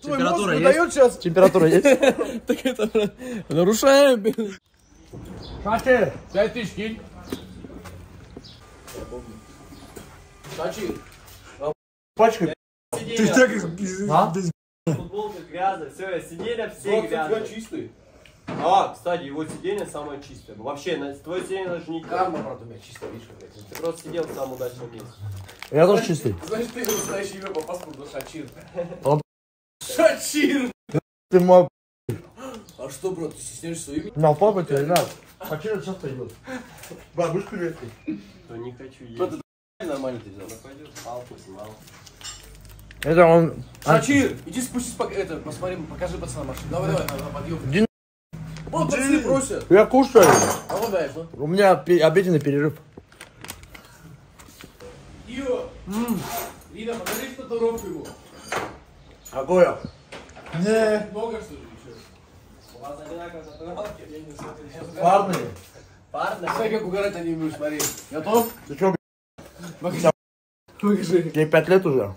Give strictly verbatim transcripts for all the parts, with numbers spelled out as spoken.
Температура есть? Сейчас. Температура есть? Так это нарушаем. Шачи, пять тысяч кинь. Шачи. Пачка. Ты так из... Футболка грязная, все, сиденья все грязные. Чистые. А, кстати, его сиденье самое чистое. Вообще, твое сиденье даже не карма, правда, у меня чистое, видишь, ты просто сидел в самом удачном месте. Я тоже чистый. Значит, ты настоящий имя по паспорту Шачир. Шачир! Ты мой... А что, брат, ты стесняешься свое имя? На папа тебя, Ренат. Шачир часто идет. Бабушку резкой. Да не хочу есть. Что ты нормально ты взял? Нападешь, мало, мало. Это он... Шачир, иди спустись, это, посмотри, покажи пацанам машину. Давай, давай, на подъем. Вот, пацаны просят. Я кушаю. А вот дай, вот. У меня обеденный перерыв. Ио. Лида, покажи татуировку его. Какое? Не. Много, что ли, еще? У вас одинаковые татуировки? Я не знаю. Парные. Парные? Смотри, как угорать они будешь, смотри. Готов? Ты что, блядь? Покажи. Тебе пять лет уже.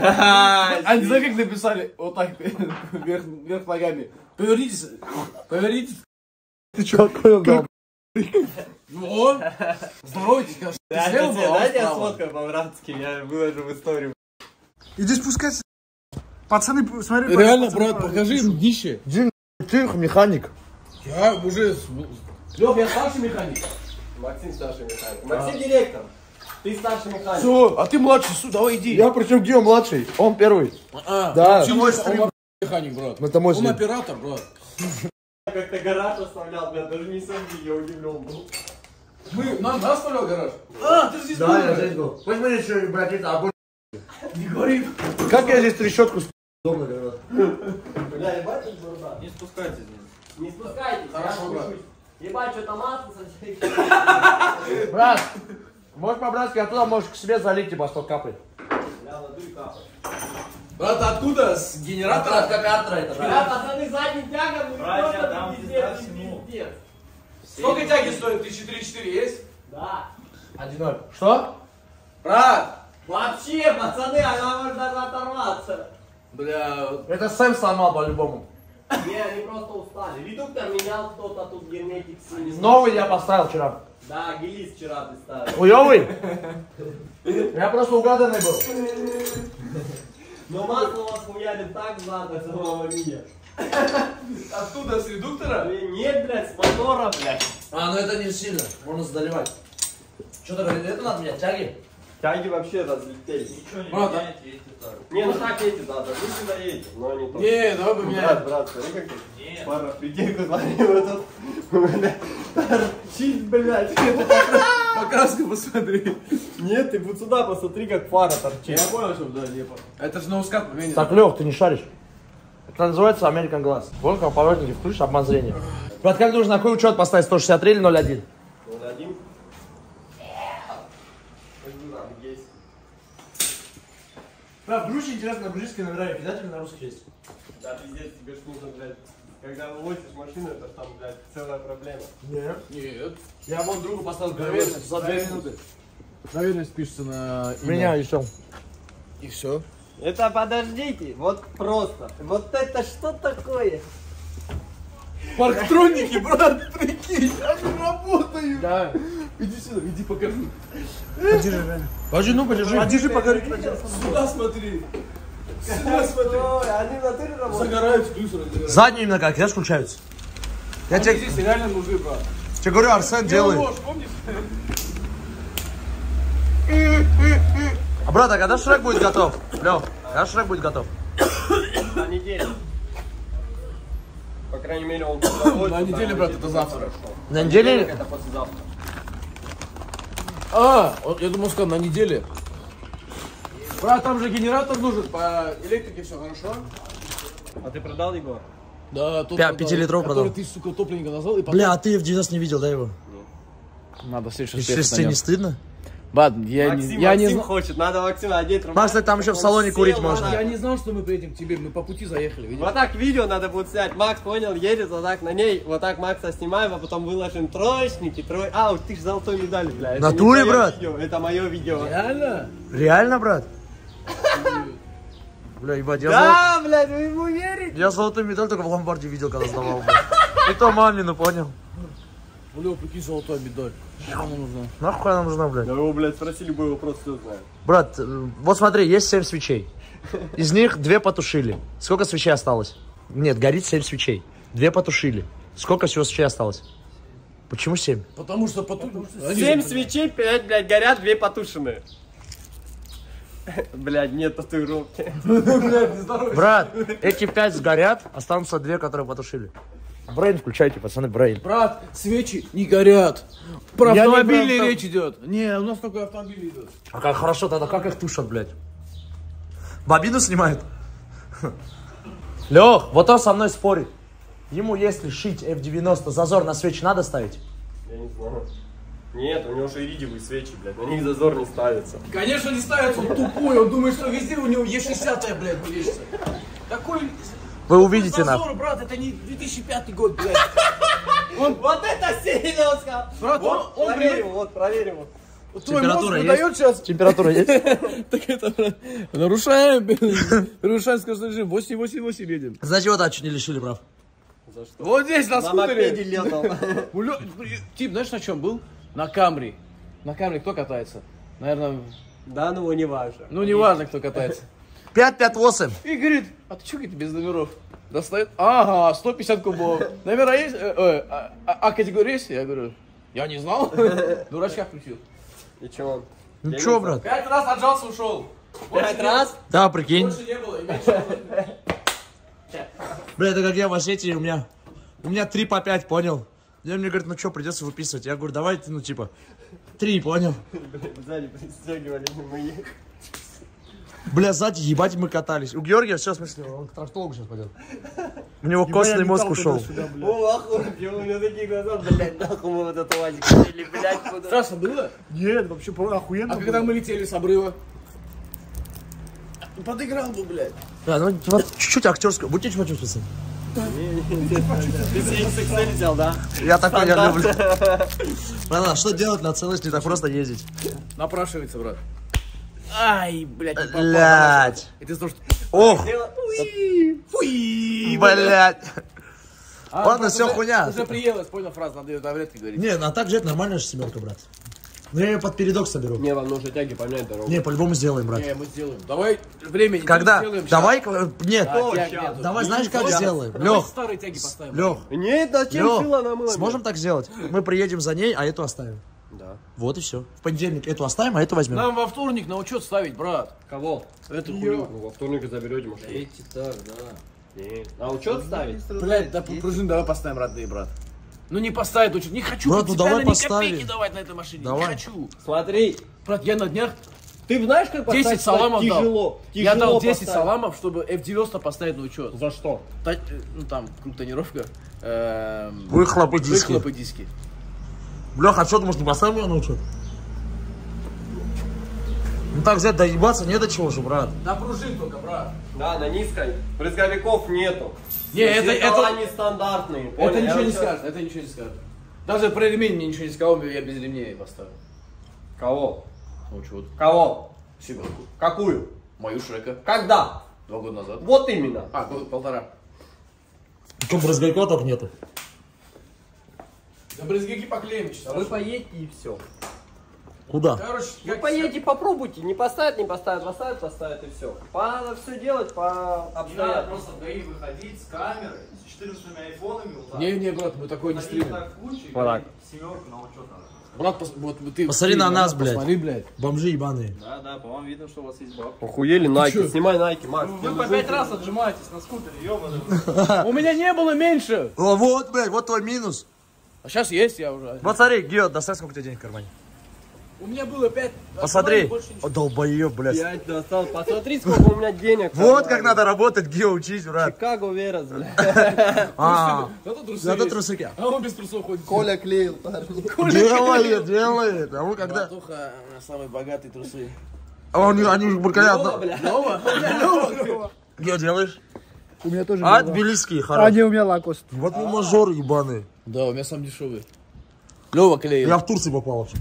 Они знаешь, как написали? Вот так, вверх ногами. Повернитесь, повернитесь. Ты чё, какой он? О, здоровайтесь, конечно. Дай я сфоткаю по-братски, я выложу в историю. Иди спускайся. Пацаны, смотри. Реально, брат, покажи им днище. Ты механик. Я уже... Лёв, я старший механик. Максим старший механик. Максим директор. Ты старший механик. Все, а ты младший, су, давай иди. Я причем где он младший? Он первый. А, -а. Да. Чего он механик, брат? Это мой он оператор, брат. Как-то гараж оставлял, блядь, даже не сам я удивлен был. Мы, нам да, оставлял гараж? А, ты здесь был? Да, я здесь был. Посмотри, что, блядь, это огонь. Не говори. Как я здесь трещотку с***? Дома, говорят. Бля, ебать, это бурда. Не спускайтесь. Не спускайтесь. Хорошо, брат. Ебать, что-то масло садись. Брат. Можешь по-братски оттуда, можешь к себе залить, типа, сто капает. Бля, надуй капает. Брат, откуда? С генератора? От кокартера это, да? Бля, пацаны, задним тягом, ну просто там пиздец, пиздец. Сколько тяги стоит? тысяча три-четыре есть? Да. один ноль. Что? Брат! Вообще, пацаны, она может даже оторваться. Бля... Это Сэм сломал по-любому. Не, они просто устали. Редуктор менял кто-то, тут герметик снизу. Новый я поставил вчера. Да, гелис вчера ты ставил. Хуёвый? Я просто угаданный был. Но масло вас хуяли так надо, самого меня. Откуда, с редуктора? Нет, блядь, с мотора, блядь. А, ну это не сильно, можно заливать. Что-то говорит, это надо менять, тяги? Тяги вообще разлетелись. Ничего не меняет, едете так. Не, ну так едете, да, так вы сюда едете, но не то. Не, давай поменяем. Брат, брат, смотри как ты. Нет. Пара, приди, смотри, вот этот. Чисть, блядь, покраску посмотри. Нет, ты вот сюда посмотри, как пара торчит. Я понял, что да, лепо. Это же ноускат, поменял. Так, Лёв, ты не шаришь. Это называется American Glass. Вон как поворотники включишь, обман зрения. Брат, как нужно, на какой учет поставить, сто шестьдесят три или ноль один? ноль один? Прав, груши интересно на грузинские номера, обязательно на русских есть. Да, пиздец, тебе ж нужно, блядь. Когда вывозишь машину, это там, блядь, целая проблема. Нет. Нет. Я вон другу поставил доверенность за две минуты. Доверенность пишется на имя. Меня еще. И все. Это подождите, вот просто. Вот это что такое? Парктроники, брат, прикинь, я же работаю. Да. Иди сюда, иди покажи. Подержи, реально. Подержи, ну подержи. Подержи, покажи. Сюда смотри. Сюда смотри. Они в натуре работают. Загораются, плюс разгораются. Задние именно как, я включаются. Я тебе... здесь реально нужны, брат. Тебе говорю, Арсен делает. А, брат, а когда Шрек будет готов? Лёв, когда Шрек будет готов? На неделю. По крайней мере, он будет. На неделю, брат, это завтра. На неделю? Это послезавтра. А, я думал, сказал, на неделе. Брат, там же генератор нужен, по электрике все хорошо. А ты продал его? Да, тут пятилитровый продал. Который ты, сука, топленника назвал и потом... Бля, а ты в девяносто не видел, да, его? Нет. Надо в следующий раз. Тебе не стыдно? Бат, я Максим, не... Я Максим не... хочет, надо Максима одеть. Маш, ты там еще в салоне курить можно. Я не знал, что мы приедем к тебе, мы по пути заехали. Видишь? Вот так видео надо будет снять. Макс, понял, едет, вот так на ней, вот так Макса снимаем, а потом выложим троечники, трой... А, уж ты же золотой медаль, бля. Натуре, брат? Видео, это мое видео. Реально? Реально, брат? Бля, ебать, я да, золот... блядь, вы ему верите? Я золотую медаль только в ломбарде видел, когда сдавал. И то мамину, понял? Бля, прикинь, золотая медаль. Нахуй она нужна? Нахуй она нужна, блядь? Да его, блядь, спроси любой вопрос, все знает. Брат, вот смотри, есть семь свечей. Из них две потушили. Сколько свечей осталось? Нет, горит семь свечей. Две потушили. Сколько всего свечей осталось? Почему семь? Потому что потушили. семь свечей, пять, блядь, горят, две потушены. Блядь, нет татуировки. Брат, эти пять сгорят, останутся две, которые потушили. Брейн включайте, пацаны, брейн. Брат, свечи не горят. Про автомобили речь идет. Не, у нас только автомобили идет. А как хорошо, тогда как их тушат, блядь? Бобину снимают. Лех, вот он со мной спорит. Ему если шить эф девяносто, зазор на свечи надо ставить? Я не знаю. Нет, у него же иридиевые свечи, блядь, на них зазор не ставится. Конечно не ставится, он тупой, он думает, что везде у него е шестьдесят, блядь, вылечится. Такой... Вы увидите нас. Зазор, брат, это не две тысячи пятый год, блядь. Он... Вот это серьезно! Брат, вот, он... он... Проверим, вот, проверим. Твой температура мозг выдает сейчас. Температура есть? Так это... Нарушаем, нарушаем, скажем, режим. восемь восемь восемь едем. Значит, вот так чуть не лишили прав. За что? Вот здесь на скутере. Тип, знаешь, на чем был? На Камри. На Камри кто катается? Наверное... Да, ну не важно. Ну не важно, кто катается. пять пять восемь. И говорит, а ты чё говорит без номеров? Достает, ага, сто пятьдесят кубов. Номера есть? А категория есть? Я говорю, я не знал. Дурачка включил. И чё? Ну чё, брат? Пять раз отжался, ушел. Пять раз? Да, прикинь. Больше не было. Бля, это как я в Осетии, у меня... У меня три по пять, понял? Я мне говорит, ну что, придется выписывать. Я говорю, давайте, ну типа, три, понял? Сзади пристегивали, мы. Бля, сзади, ебать, мы катались. У Георгия все, в смысле, он к трактологу сейчас пойдет. У него костный мозг ушел. О, охуеть, у меня такие глаза, блядь, нахуй мы вот этот УАЗик летели, блядь. Страшно было? Нет, вообще охуенно. А когда мы летели с обрыва? Подыграл бы, блядь. Да, ну чуть-чуть актерского. Будете чего чувствоваться? Ты икс икс эль взял, да? Я такой не люблю. Ладно, что делать на целость, не так просто ездить? Напрашивается, брат. Ай, блядь, не попал. Блядь. Это то, что... Ох. Фуи. Блядь. Ладно, все хуйня. Уже приелась, понял, фраза, надо ее таблетки говорить. Не, ну а так же это нормальная же семерка, брат. Ну я ее под передок соберу. Не, вам нужно тяги поменять дорогу. Не, по-любому сделаем, брат. Не, мы сделаем. Давай времени. Когда? Сделаем, давай, нет. Да, О, нет. Давай, знаешь, как давай, сделаем? Давай Лех. Старые тяги поставим. Лех. Нет, зачем сила намыла? Сможем так сделать? Мы приедем за ней, а эту оставим. Да. Вот и все. В понедельник эту оставим, а эту возьмем. Нам во вторник на учет ставить, брат. Кого? Эту хуйню. Ну, во вторник заберете машину. Эти так, да. Нет. На учет ставить? Блядь, да, пружин давай поставим, родные, брат. Ну не поставит учет, не хочу брат, ну давай поставим. Копейки давать на этой машине, давай. Не хочу. Смотри, брат, я на днях, ты знаешь как поставить? десять саламов тяжело, дал, тяжело я дал десять саламов, чтобы эф девяносто поставить на учет. За что? Та, ну там, тонировка, э, выхлопы диски. Выхлопы диски. Бля, а что ты, может не поставим ее на учет? Ну так взять, доебаться не до чего же, брат. На пружин только, брат. Да, на низкой, брызговиков нету. Не, это, это они стандартные. Это понял, ничего не сейчас... скажет, это ничего не скажет. Даже про ремень мне ничего не сказал, я без ремней поставлю. Кого? Ну, чего-то. Кого? Семерку. Какую? Мою Шрека. Когда? Два года назад. Вот именно. А, год, полтора. Что, брызгайка так нету? Да брызгайки поклеим сейчас. Вы поедете и все. Куда? Короче, вы поедете, попробуйте, не поставят, не поставят, поставят, поставят и все. Надо все делать по обстоятельствам. Надо просто в ГАИ выходить с камерой, с четырнадцатью айфонами. Вот не, не, брат, мы такой не стримим. Вот так. Семерку на учет надо. Брат, пос, вот, ты посмотри на нас, блядь. Посмотри, блядь. Бомжи ебаные. Да, да, по-моему видно, что у вас есть бабка. Охуели найки, снимай найки, Макс. Вы, вы по пять раз отжимаетесь на скутере, ебаный. У меня не было меньше. Вот, блядь, вот твой минус. А сейчас есть я уже. Вот смотри, Гео, достань, сколько у тебя денег в кармане. У меня было пять. Посмотри. О, долбоёб, блядь. пять достал. Посмотри, сколько у меня денег. Вот как надо работать, Гео, учись, брат. Чикаго вырос, блядь. Зато трусики. А он без трусов ходит. Коля клеил. Делает, делает. А он когда... Братуха, самые богатые трусы. А они уже буркалят. Лёва, блядь. Гео, делаешь? У меня тоже... А, тбилисские, хорошо. А, не, у меня лакост. Вот мы мажоры ебаные. Да, у меня сам дешевый. Лёва клеил. Я в Турцию попал вообще.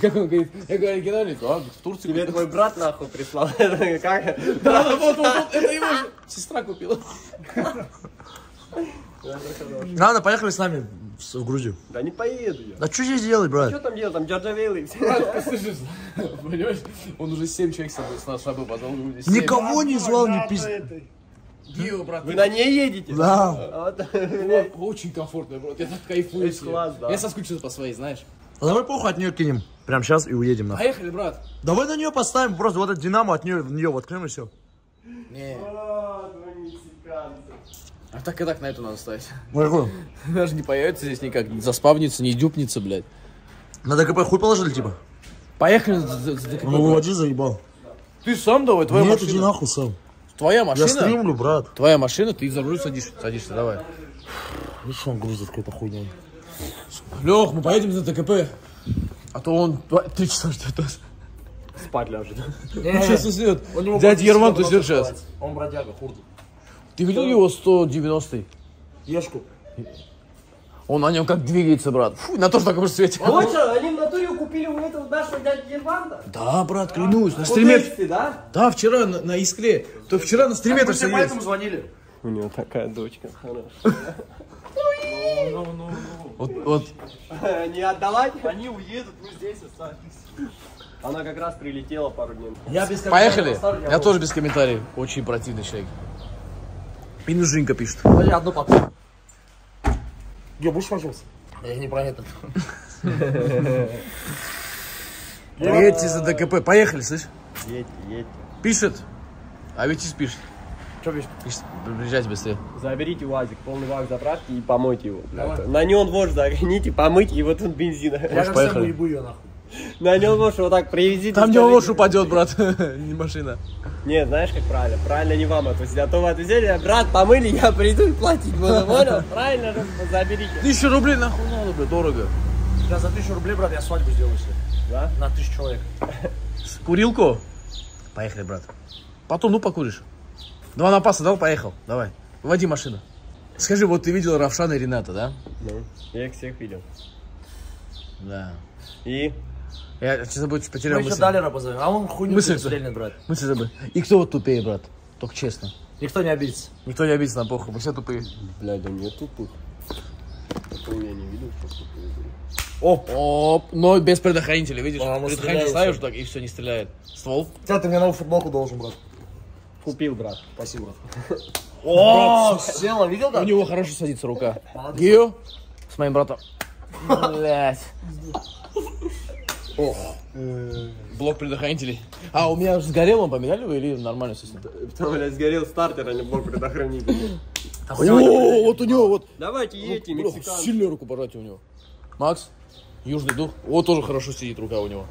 Как он говорит, я говорю, оригинальник, а в Турцию. Тебе твой брат нахуй прислал. Как? Да, вот, вот, это его сестра купила. Ладно, поехали с нами в Грузию. Да не поеду я. Да что здесь делать, брат? Что там делать, там джарджавелы. Понимаешь, он уже семь человек с нас шабы позвал. Никого не звал, не пиздец. Дио, брат. Вы на ней едете? Да. Очень комфортно, брат. Я так кайфую. Я соскучился по своей, знаешь. А давай похуй от нее кинем. Прям сейчас и уедем нахуй. Поехали, брат. Давай на нее поставим. Просто вот этот динамо от нее в нее воткнем и все. Не. А так и так на эту надо ставить. Даже не появится здесь никак. Не заспавнится, не дюпнется, блядь. На ДКП хуй положили, типа? Поехали с ДКП. Ну выводи, заебал. Ты сам давай, твоя машина. Нет, иди нахуй сам. Твоя машина? Я стримлю, брат. Твоя машина, ты за руль садишься, садишься, давай. Ну что он грузит какой-то хуйня. Лёх, мы поедем за ДКП. А то он три часа ждет. Спать ляжет. Сейчас уснет. Дядя Ерман уснет сейчас. Он бродяга, хурду. Ты видел его сто девяностый? Ешку. Он на нем как двигается, брат. Фу, на то, что такое светит. А вот что, они в натуре купили у этого нашего дяди Ермана? Да, брат, клянусь. На стриме. Ты, да? Да, вчера на, на Искре. То вчера на стриме это все есть. Мы поэтому звонили. У него такая дочка хорошая. Ну, ну, ну. Вот, вот. Не отдавать? Они уедут, мы здесь останемся. Она как раз прилетела пару дней. Я без Поехали. Я тоже без комментариев. Очень противный человек. Минужинка пишет. Я одну попал. Я будешь пожалуйста? Я не про это. Едьте за ДКП. Поехали, слышь? Едьте, едьте. Пишет. А ведь и спишет. Что пишет? Пишет. Приезжайте быстрее. Заберите УАЗик, полный вак заправки и помойте его. На нем вождь загоните, помыть, и вот тут бензина. Я же поехал. На нем ложь вот так привезите. Там не ложь упадет, брат, не машина. Нет, знаешь как правильно? Правильно не вам отвезли, а то вы отвезли, брат, помыли, я приду и платить буду, понял? Правильно, заберите. Тысячу рублей нахуй надо, бля, дорого. Да, за тысячу рублей, брат, я свадьбу сделаю себе. Да? На тысячу человек. Курилку? Поехали, брат. Потом, ну, покуришь. Два напаса дал, поехал, давай. Вводи машину. Скажи, вот ты видел Равшана и Рената, да? Ну, я их всех видел. Да. И? Я сейчас забыл, что потерял мысль. Мы еще Далера позовем, а он хуйню перестрельный, брат. Мысль забыл. И кто вот тупее, брат? Только честно. Никто не обидится. Никто не обидится на похуй, мы все тупые. Бля, да нет тупых. Только меня не видел, что тупые были. Оп. Оп, но без предохранителя, видишь? А, предохранитель ставишь так и все, не стреляет. Ствол. Тебя ты мне новую футболку должен, брат. Купил, брат. Спасибо, брат. О, села, видел, да? У него хорошо садится рука. Гио, с моим братом. Блять. Ох, блок предохранителей. А у меня сгорел, он поменяли вы или нормально все с ним? Блядь, сгорел стартер, а не блок предохранителей. О, вот у него вот. Давайте едьте, мексиканцы. Сильную руку пожать у него. Макс, южный дух. О, тоже хорошо сидит рука у него.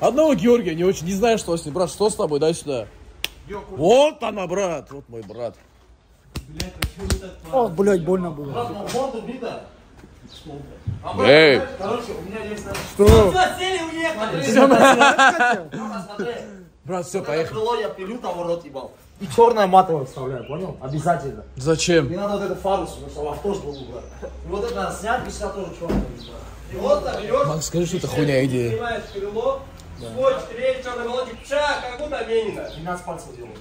Одного Георгия не очень, не знаю, что с ним. Брат, что с тобой? Дай сюда. Вот она, брат. Вот мой брат. О, блядь, больно было. Эй! Короче, у меня есть... Что? Брат, все, поехали. Я пилю, там рот ебал. И черная матовая вставляю, понял? Обязательно. Зачем? Не надо вот эту фару, чтобы автош был, брат. Вот это надо снять, и сюда тоже черная. И вот так берешь... Макс, скажи, что это хуйня идея. Снимаешь крыло, сводишь, треть, черный молотик, ча, как будто Ленина. двенадцать пальцев делают.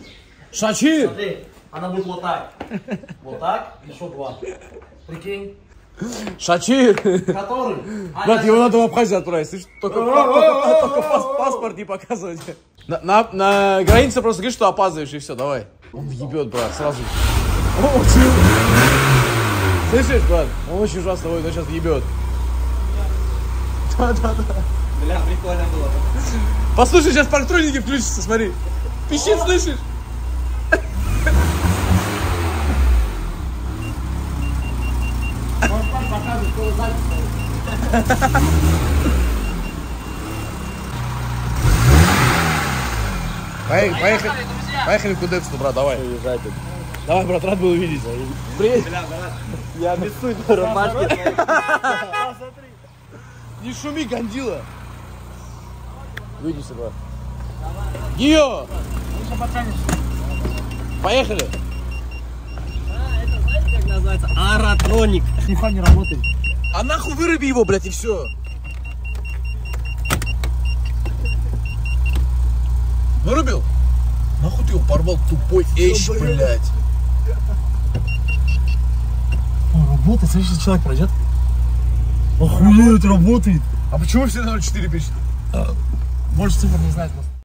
Шачи! Смотри, она будет вот так. Вот так, еще два. Прикинь. Шачи! Который? Брат, его надо в Абхазию отправить, слышишь? Только паспорт не показывать. На границе просто говоришь, что опаздываешь, и все, давай. Он ебет, брат, сразу. Слышишь, брат? Он очень ужасно воет, он сейчас ебет. Да-да-да. Бля, прикольно было. Послушай, сейчас патрульники включатся, смотри. Пищит, слышишь? Поехали, поехали, поехали к Удепсу, брат, давай. Давай, брат, рад был увидеть. Привет. Я обессую на рубашке. Не шуми, гандила. Выйдешься, брат. Гио! Поехали. А, это знаете, как называется? Аэротроник. Тихо, не работает. А нахуй выруби его, блядь, и все. Вырубил? Нахуй ты его порвал, тупой эщ, блядь. Он работает, следующий человек пройдет. Охуеть, работает. А почему все на ноль четыре пишут? Может, цифр не знает.